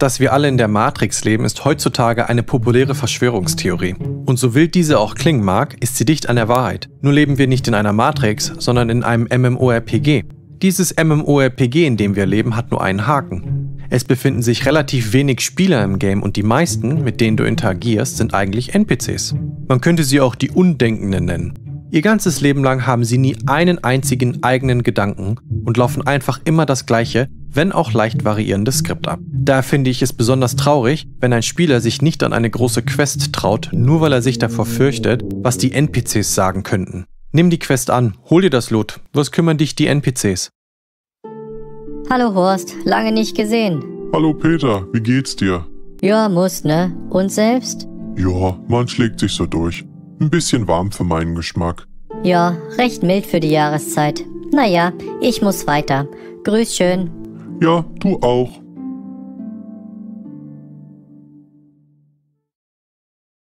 Dass wir alle in der Matrix leben, ist heutzutage eine populäre Verschwörungstheorie. Und so wild diese auch klingen mag, ist sie dicht an der Wahrheit. Nur leben wir nicht in einer Matrix, sondern in einem MMORPG. Dieses MMORPG, in dem wir leben, hat nur einen Haken. Es befinden sich relativ wenig Spieler im Game und die meisten, mit denen du interagierst, sind eigentlich NPCs. Man könnte sie auch die Undenkenden nennen. Ihr ganzes Leben lang haben sie nie einen einzigen eigenen Gedanken und laufen einfach immer das gleiche, wenn auch leicht variierendes Skript ab. Da finde ich es besonders traurig, wenn ein Spieler sich nicht an eine große Quest traut, nur weil er sich davor fürchtet, was die NPCs sagen könnten. Nimm die Quest an, hol dir das Loot, was kümmern dich die NPCs? Hallo Horst, lange nicht gesehen. Hallo Peter, wie geht's dir? Ja, muss, ne? Und selbst? Ja, man schlägt sich so durch. Ein bisschen warm für meinen Geschmack. Ja, recht mild für die Jahreszeit. Naja, ich muss weiter. Grüß schön. Ja, du auch.